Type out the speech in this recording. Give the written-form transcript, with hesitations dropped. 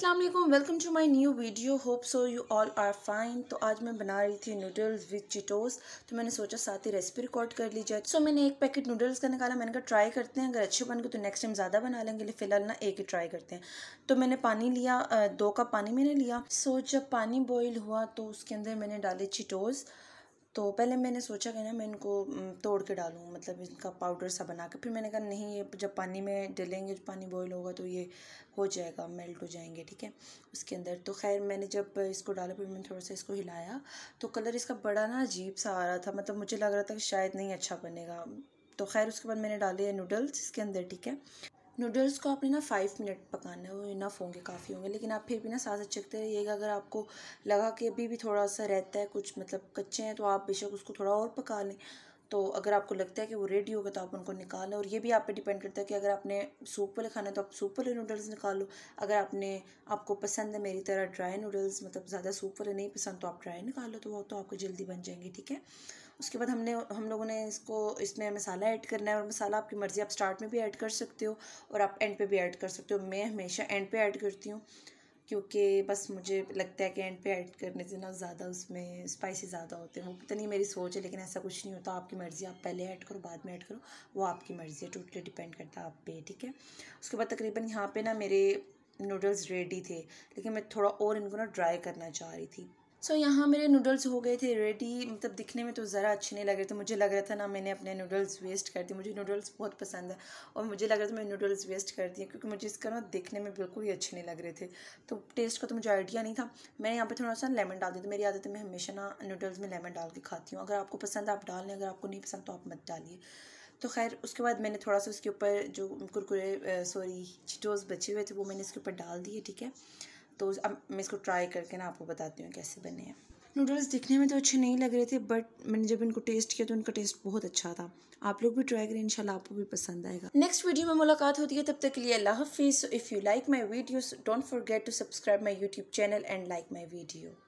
अस्सलाम वालेकुम, welcome to my new video. Hope so you all are fine. तो आज मैं बना रही थी नूडल्स विद चिटोस, तो मैंने सोचा साथ ही रेसिपी रिकॉर्ड कर ली जाए। सो मैंने एक पैकेट नूडल्स का निकाला, मैंने कहा ट्राई करते हैं, अगर अच्छे बन गए तो नेक्स्ट टाइम ज़्यादा बना लेंगे, लेकिन फ़िलहाल ना एक ही ट्राई करते हैं। तो मैंने पानी लिया, 2 कप पानी मैंने लिया। सो जब पानी बॉयल हुआ तो उसके अंदर मैंने डाले चिटोस। तो पहले मैंने सोचा कि ना मैं इनको तोड़ के डालूँ, मतलब इनका पाउडर सा बना के, फिर मैंने कहा नहीं, ये जब पानी में डलेंगे, जब पानी बॉयल होगा तो ये हो जाएगा, मेल्ट हो जाएंगे, ठीक है, उसके अंदर। तो खैर मैंने जब इसको डाला, फिर मैंने थोड़ा सा इसको हिलाया, तो कलर इसका बड़ा ना अजीब सा आ रहा था, मतलब मुझे लग रहा था कि शायद नहीं अच्छा बनेगा। तो खैर उसके बाद मैंने डाले नूडल्स इसके अंदर, ठीक है। नूडल्स को आपने ना 5 मिनट पकाना है, वो इनफ होंगे, काफ़ी होंगे, लेकिन आप फिर भी ना साथ चखते रहिएगा। अगर आपको लगा कि अभी भी थोड़ा सा रहता है, कुछ मतलब कच्चे हैं, तो आप बेशक उसको थोड़ा और पका लें। तो अगर आपको लगता है कि वो रेडी होगा तो आप उनको निकालें। और ये भी आप पे डिपेंड करता है कि अगर आपने सूप वाले खाने तो आप सूप वाले नूडल्स निकालो। अगर आपको पसंद है मेरी तरह ड्राई नूडल्स, मतलब ज़्यादा सूप वाले नहीं पसंद, तो आप ड्राई निकालो, तो वो तो आपको जल्दी बन जाएंगे, ठीक है। उसके बाद हम लोगों ने इसमें मसाला ऐड करना है, और मसाला आपकी मर्ज़ी, आप स्टार्ट में भी ऐड कर सकते हो और आप एंड पे भी ऐड कर सकते हो। मैं हमेशा एंड पे ऐड करती हूँ, क्योंकि बस मुझे लगता है कि एंड पे ऐड करने से ना ज़्यादा उसमें स्पाइसी ज़्यादा होते हैं, वो पता नहीं मेरी सोच है, लेकिन ऐसा कुछ नहीं होता। आपकी मर्ज़ी, आप पहले ऐड करो बाद में ऐड करो, वो आपकी मर्ज़ी है, टोटली डिपेंड करता है आप पे, ठीक है। उसके बाद तकरीबन यहाँ पर ना मेरे नूडल्स रेडी थे, लेकिन मैं थोड़ा और इनको ना ड्राई करना चाह रही थी। सो यहाँ मेरे नूडल्स हो गए थे रेडी, मतलब दिखने में तो ज़रा अच्छे नहीं लग रहे थे, मुझे लग रहा था ना मैंने अपने नूडल्स वेस्ट कर दिए। मुझे नूडल्स बहुत पसंद है और मुझे लग रहा था मैंने नूडल्स वेस्ट कर दिए, क्योंकि मुझे इसका ना दिखने में बिल्कुल ही अच्छे नहीं लग रहे थे। तो टेस्ट का तो मुझे आइडिया नहीं था। मैंने यहाँ पे थोड़ा सा लेमन डाल दिया, तो मेरी आदत है मैं हमेशा ना नूडल्स में लेमन डाल के खाती हूँ। अगर आपको पसंद है आप डाल लें, अगर आपको नहीं पसंद तो आप मत डालिए। तो खैर उसके बाद मैंने थोड़ा सा उसके ऊपर जो चिटोस बचे हुए थे वो मैंने इसके ऊपर डाल दिए, ठीक है। तो अब मैं इसको ट्राई करके ना आपको बताती हूँ कैसे बने हैं। नूडल्स दिखने में तो अच्छे नहीं लग रहे थे, बट मैंने जब इनको टेस्ट किया तो इनका टेस्ट बहुत अच्छा था। आप लोग भी ट्राई करें, इंशाल्लाह आपको भी पसंद आएगा। नेक्स्ट वीडियो में मुलाकात होती है, तब तक के लिए अल्लाह हाफिज़। If you like my videos, don't forget to subscribe my YouTube channel and like my video.